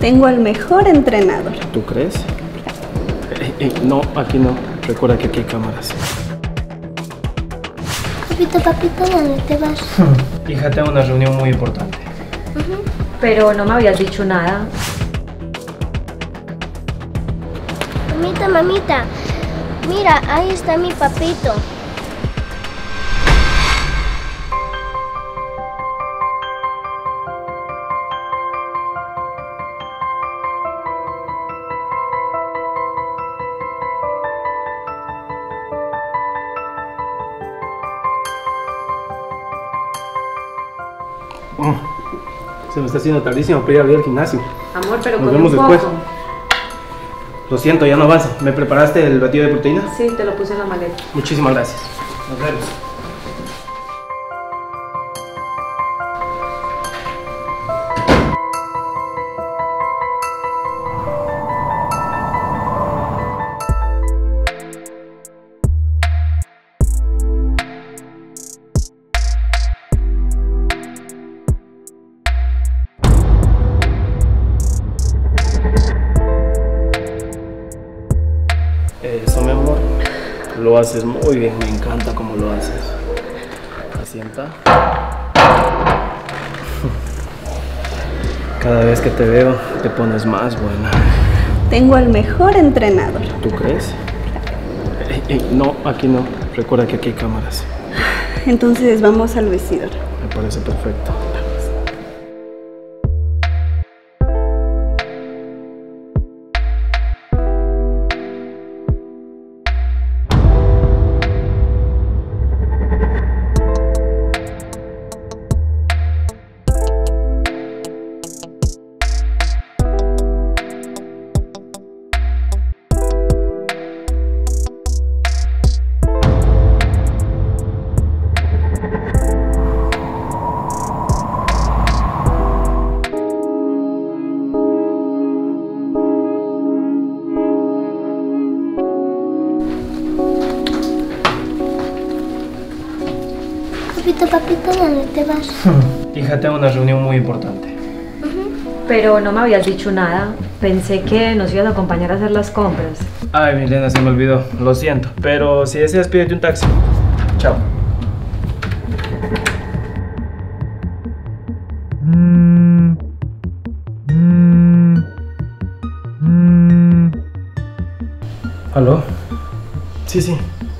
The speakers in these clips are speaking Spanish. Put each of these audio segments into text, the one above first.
Tengo al mejor entrenador. ¿Tú crees? No, aquí no. Recuerda que aquí hay cámaras. Papito, papito, ¿dónde te vas? Hija, tengo una reunión muy importante. Pero no me habías dicho nada. Mamita, mamita, mira, ahí está mi papito. Oh, se me está haciendo tardísimo para ir a abrir el gimnasio. Amor, pero nos vemos después. Poco. Lo siento, ya no avanzo. ¿Me preparaste el batido de proteína? Sí, te lo puse en la maleta. Muchísimas gracias. Nos vemos. Eso, mi amor, lo haces muy bien, me encanta cómo lo haces. Asienta. Cada vez que te veo, te pones más buena. Tengo al mejor entrenador. ¿Tú crees? No, aquí no. Recuerda que aquí hay cámaras. Entonces vamos al vestidor. Me parece perfecto. Papito, papito, ¿dónde te vas? Hija, tengo una reunión muy importante. Pero no me habías dicho nada. Pensé que nos ibas a acompañar a hacer las compras. Ay, Milena, se me olvidó. Lo siento. Pero si deseas, pídete un taxi. Chao. ¿Aló? Sí.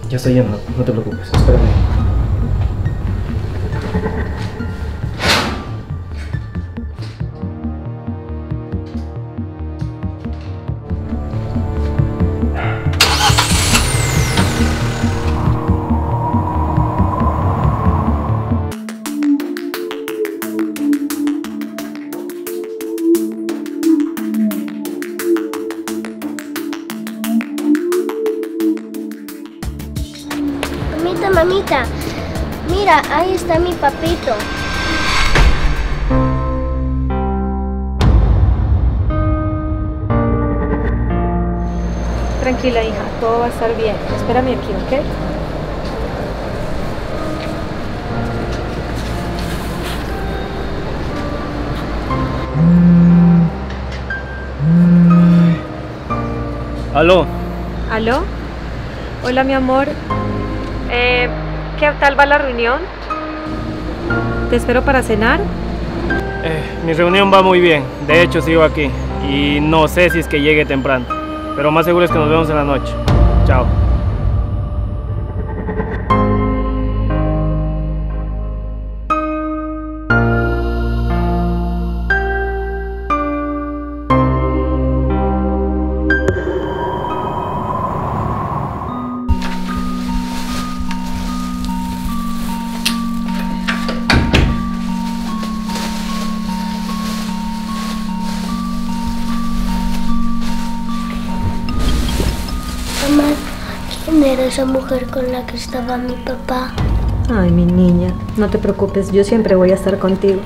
Ya estoy yendo. No te preocupes. Espérame. Mamita, mamita, mira, ahí está mi papito. Tranquila, hija, todo va a estar bien. Espérame aquí, ¿ok? ¿Aló? ¿Aló? Hola, mi amor. ¿Qué tal va la reunión? ¿Te espero para cenar? Mi reunión va muy bien, de hecho sigo aquí y no sé si es que llegue temprano, pero más seguro es que nos vemos en la noche. Chao. ¿Quién era esa mujer con la que estaba mi papá? Ay, mi niña, no te preocupes, yo siempre voy a estar contigo.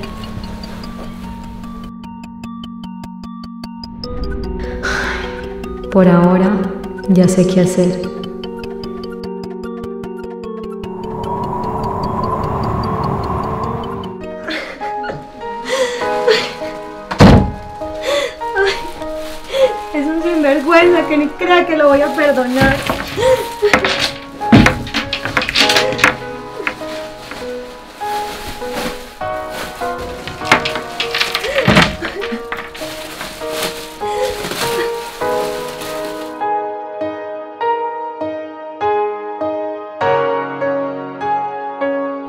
Por ahora, ya sé qué hacer. sinvergüenza que ni crea que lo voy a perdonar.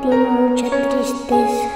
Tiene mucha tristeza.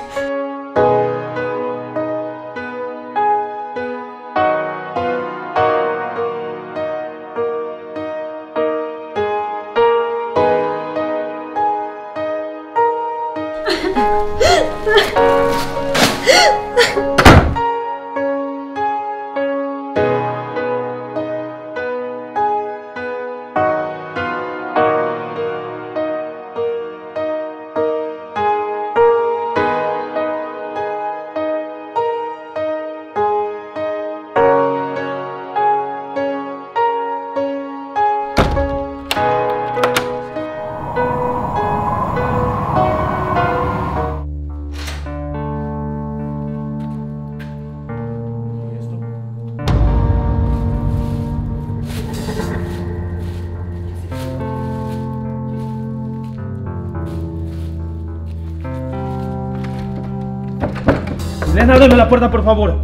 Milena, ábreme la puerta, por favor.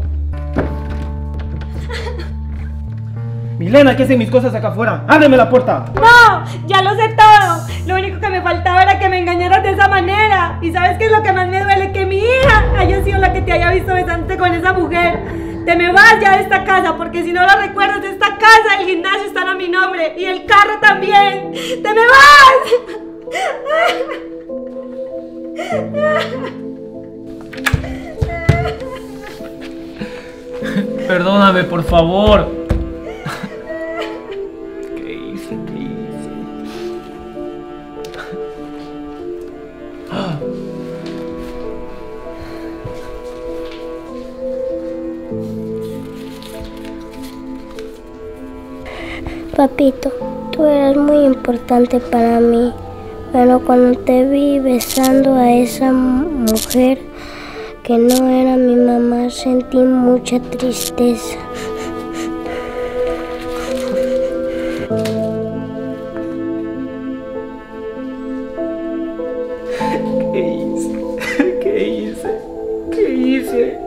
Milena, ¿qué hacen mis cosas acá afuera? ¡Ábreme la puerta! ¡No! ¡Ya lo sé todo! Lo único que me faltaba era que me engañaras de esa manera. ¿Y sabes qué es lo que más me duele? Que mi hija haya sido la que te haya visto besándote con esa mujer. Te me vas ya de esta casa, porque si no lo recuerdas, de esta casa, el gimnasio están a mi nombre. Y el carro también. ¡Te me vas! Perdóname, por favor. ¿Qué hice? ¿Qué hice? Papito, tú eras muy importante para mí, pero cuando te vi besando a esa mujer que no era mi mamá, sentí mucha tristeza. ¿Qué hice? ¿Qué hice? ¿Qué hice?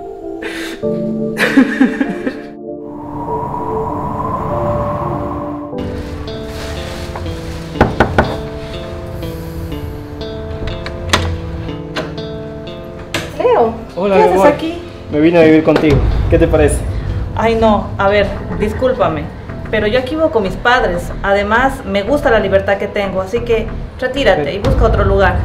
Hola, ¿qué haces aquí? Me vine a vivir contigo. ¿Qué te parece? Ay, no. A ver, discúlpame, pero yo aquí vivo con mis padres. Además, me gusta la libertad que tengo, así que retírate y busca otro lugar.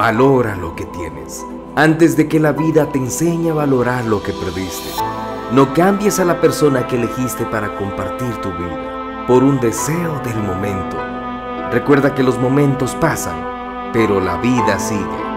Valora lo que tienes, antes de que la vida te enseñe a valorar lo que perdiste. No cambies a la persona que elegiste para compartir tu vida por un deseo del momento. Recuerda que los momentos pasan, pero la vida sigue.